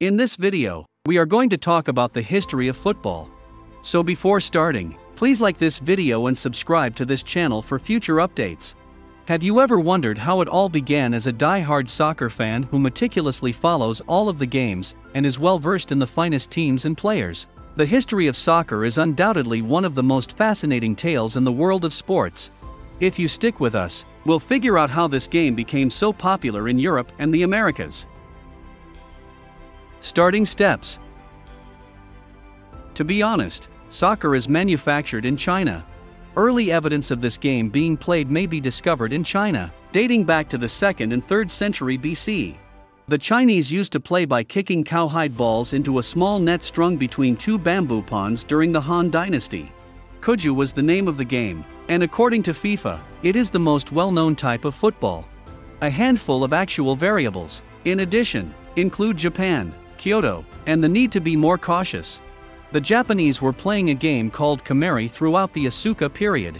In this video, we are going to talk about the history of football. So before starting, please like this video and subscribe to this channel for future updates. Have you ever wondered how it all began as a die-hard soccer fan who meticulously follows all of the games and is well-versed in the finest teams and players? The history of soccer is undoubtedly one of the most fascinating tales in the world of sports. If you stick with us, we'll figure out how this game became so popular in Europe and the Americas. Starting steps. To be honest, soccer is manufactured in China. Early evidence of this game being played may be discovered in China, dating back to the 2nd and 3rd century BC. The Chinese used to play by kicking cowhide balls into a small net strung between two bamboo ponds during the Han Dynasty. Kuju was the name of the game, and according to FIFA, it is the most well-known type of football. A handful of actual variables, in addition, include Japan, Kyoto, and the need to be more cautious. The Japanese were playing a game called Kamari throughout the Asuka period.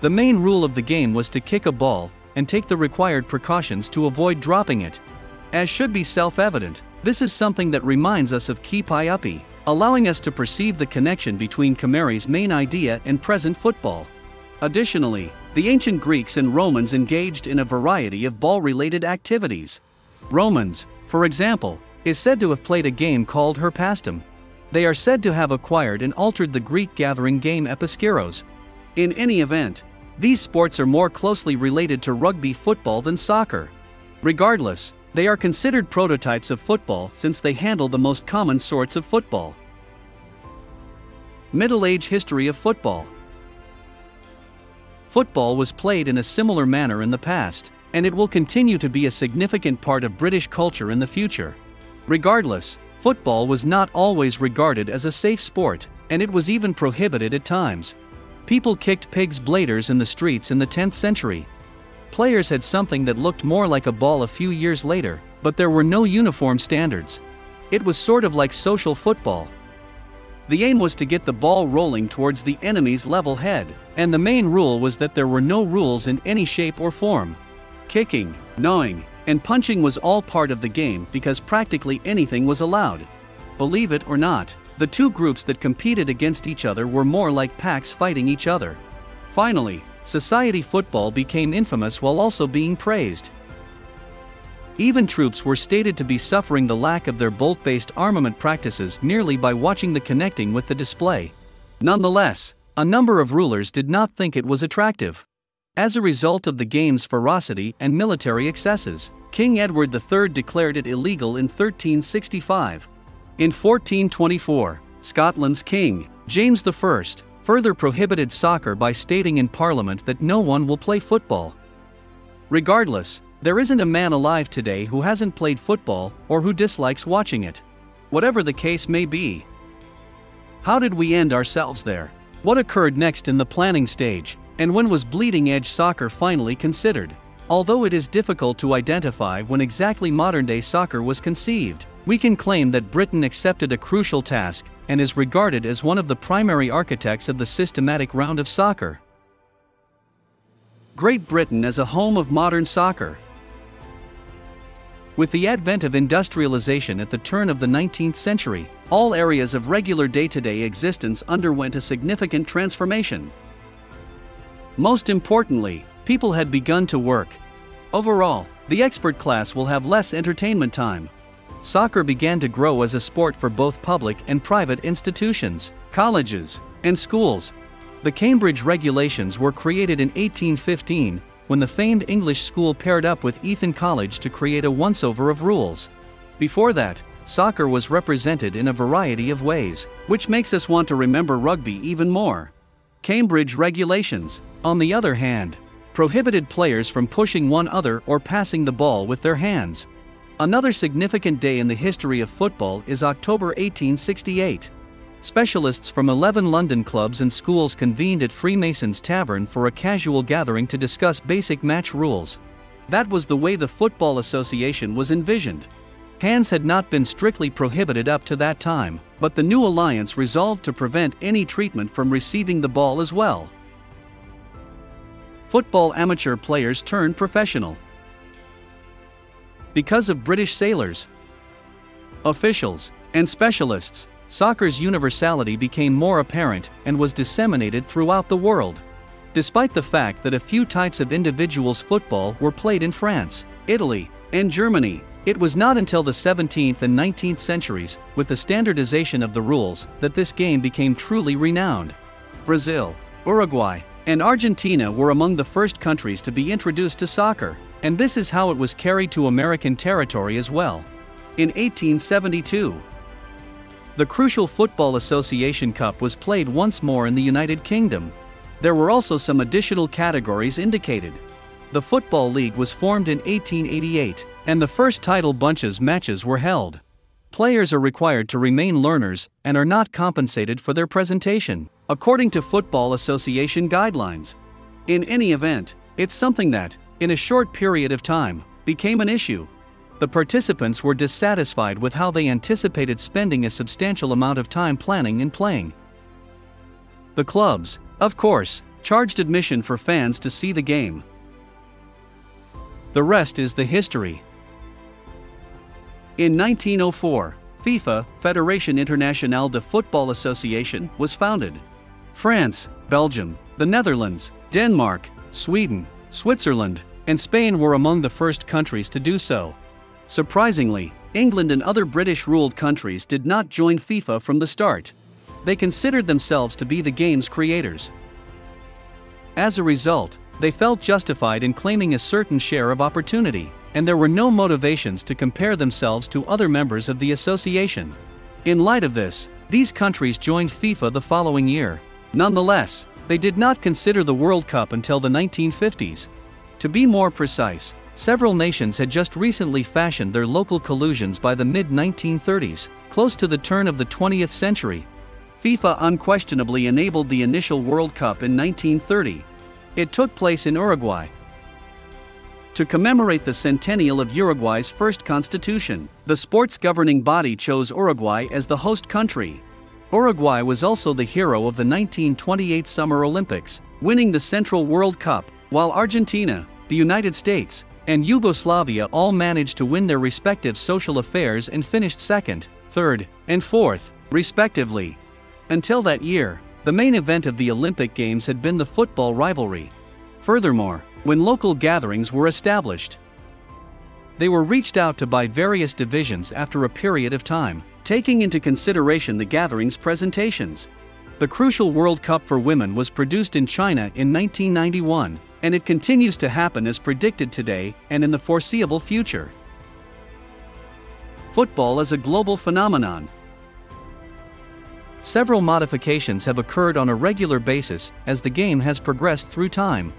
The main rule of the game was to kick a ball and take the required precautions to avoid dropping it. As should be self-evident, this is something that reminds us of Ki Pai Upi, allowing us to perceive the connection between Kamari's main idea and present football. Additionally, the ancient Greeks and Romans engaged in a variety of ball-related activities. Romans, for example, is said to have played a game called Herpastum. They are said to have acquired and altered the Greek gathering game Episkiros. In any event, these sports are more closely related to rugby football than soccer. Regardless, they are considered prototypes of football since they handle the most common sorts of football. Middle Age history of football. Football was played in a similar manner in the past, and it will continue to be a significant part of British culture in the future. Regardless, football was not always regarded as a safe sport, and it was even prohibited at times. People kicked pigs' bladders in the streets in the 10th century. Players had something that looked more like a ball a few years later, but there were no uniform standards. It was sort of like social football. The aim was to get the ball rolling towards the enemy's level head, and the main rule was that there were no rules in any shape or form. Kicking, gnawing, and punching was all part of the game because practically anything was allowed. Believe it or not, the two groups that competed against each other were more like packs fighting each other. Finally, society football became infamous while also being praised. Even troops were stated to be suffering the lack of their bolt-based armament practices merely by watching the connecting with the display. Nonetheless, a number of rulers did not think it was attractive. As a result of the game's ferocity and military excesses, King Edward III declared it illegal in 1365. In 1424, Scotland's King, James I, further prohibited soccer by stating in Parliament that no one will play football. Regardless, there isn't a man alive today who hasn't played football or who dislikes watching it. Whatever the case may be. How did we end ourselves there? What occurred next in the planning stage? And when was bleeding-edge soccer finally considered? Although it is difficult to identify when exactly modern-day soccer was conceived, we can claim that Britain accepted a crucial task and is regarded as one of the primary architects of the systematic round of soccer. Great Britain as a home of modern soccer. With the advent of industrialization at the turn of the 19th century, all areas of regular day-to-day existence underwent a significant transformation. Most importantly, people had begun to work. Overall, the expert class will have less entertainment time. Soccer began to grow as a sport for both public and private institutions, colleges, and schools. The Cambridge regulations were created in 1815, when the famed English school paired up with Eton College to create a once-over of rules. Before that, soccer was represented in a variety of ways, which makes us want to remember rugby even more. Cambridge regulations, on the other hand, prohibited players from pushing one another or passing the ball with their hands. Another significant day in the history of football is October 1868. Specialists from 11 London clubs and schools convened at Freemason's Tavern for a casual gathering to discuss basic match rules. That was the way the Football Association was envisioned. Hands had not been strictly prohibited up to that time, but the new alliance resolved to prevent any treatment from receiving the ball as well. Football amateur players turned professional. Because of British sailors. officials, and specialists, soccer's universality became more apparent and was disseminated throughout the world. Despite the fact that a few types of individuals football were played in France, Italy, and Germany, it was not until the 17th and 19th centuries, with the standardization of the rules, that this game became truly renowned. Brazil, Uruguay, and Argentina were among the first countries to be introduced to soccer, and this is how it was carried to American territory as well. In 1872, the crucial Football Association Cup was played once more in the United Kingdom. There were also some additional categories indicated. The Football League was formed in 1888, and the first title bunches matches were held. Players are required to remain learners and are not compensated for their presentation, according to Football Association guidelines. In any event, it's something that, in a short period of time, became an issue. The participants were dissatisfied with how they anticipated spending a substantial amount of time planning and playing. The clubs, of course, charged admission for fans to see the game. The rest is the history. In 1904, FIFA, Fédération Internationale de Football Association, was founded. France, Belgium, the Netherlands, Denmark, Sweden, Switzerland, and Spain were among the first countries to do so. Surprisingly, England and other British-ruled countries did not join FIFA from the start. They considered themselves to be the game's creators. As a result, they felt justified in claiming a certain share of opportunity, and there were no motivations to compare themselves to other members of the association. In light of this, these countries joined FIFA the following year. Nonetheless, they did not consider the World Cup until the 1950s. To be more precise, several nations had just recently fashioned their local collusions by the mid-1930s, close to the turn of the 20th century. FIFA unquestionably enabled the initial World Cup in 1930. It took place in Uruguay. To commemorate the centennial of Uruguay's first constitution, the sports governing body chose Uruguay as the host country. Uruguay was also the hero of the 1928 Summer Olympics, winning the Central World Cup, while Argentina, the United States, and Yugoslavia all managed to win their respective social affairs and finished second, third, and fourth, respectively. Until that year, the main event of the Olympic Games had been the football rivalry. Furthermore, when local gatherings were established, they were reached out to by various divisions after a period of time, taking into consideration the gatherings' presentations. The crucial World Cup for women was produced in China in 1991, and it continues to happen as predicted today and in the foreseeable future. Football is a global phenomenon. Several modifications have occurred on a regular basis as the game has progressed through time.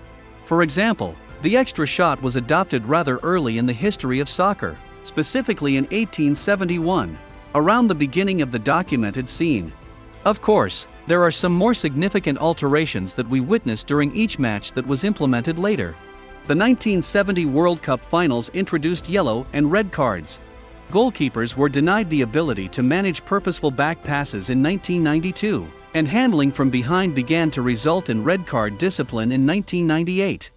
For example, the extra shot was adopted rather early in the history of soccer, specifically in 1871, around the beginning of the documented scene. Of course, there are some more significant alterations that we witnessed during each match that was implemented later. The 1970 World Cup finals introduced yellow and red cards. Goalkeepers were denied the ability to manage purposeful back passes in 1992. And handling from behind began to result in red card discipline in 1998.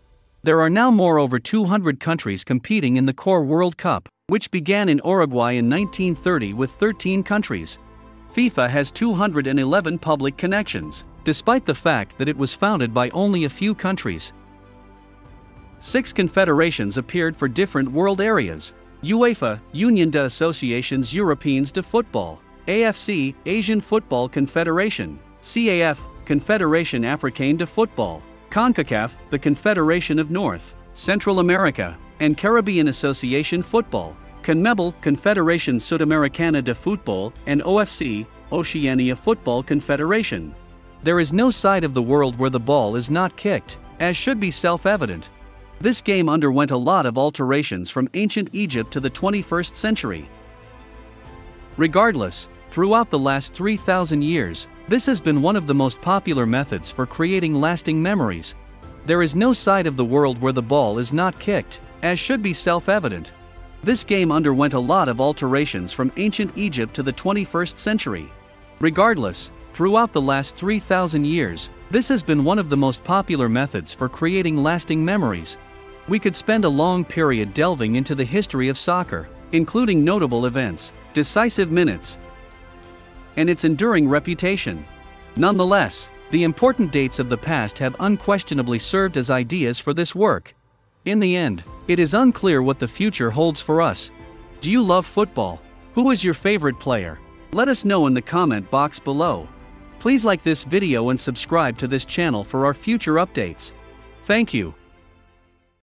There are now more over 200 countries competing in the core World Cup, which began in Uruguay in 1930 with 13 countries. FIFA has 211 public connections, despite the fact that it was founded by only a few countries. 6 confederations appeared for different world areas: UEFA, Union de Associations Européennes de Football, AFC, Asian Football Confederation, CAF, Confederation Africaine de Football, CONCACAF, the Confederation of North, Central America, and Caribbean Association Football, CONMEBOL, Confederación Sudamericana de Football, and OFC, Oceania Football Confederation. There is no side of the world where the ball is not kicked, as should be self-evident. This game underwent a lot of alterations from ancient Egypt to the 21st century. Regardless, throughout the last 3,000 years, this has been one of the most popular methods for creating lasting memories. There is no side of the world where the ball is not kicked, as should be self-evident. This game underwent a lot of alterations from ancient Egypt to the 21st century. Regardless, throughout the last 3,000 years, this has been one of the most popular methods for creating lasting memories. We could spend a long period delving into the history of soccer, including notable events, decisive minutes, and its enduring reputation. Nonetheless, the important dates of the past have unquestionably served as ideas for this work. In the end, it is unclear what the future holds for us. Do you love football? Who is your favorite player? Let us know in the comment box below. Please like this video and subscribe to this channel for our future updates. Thank you.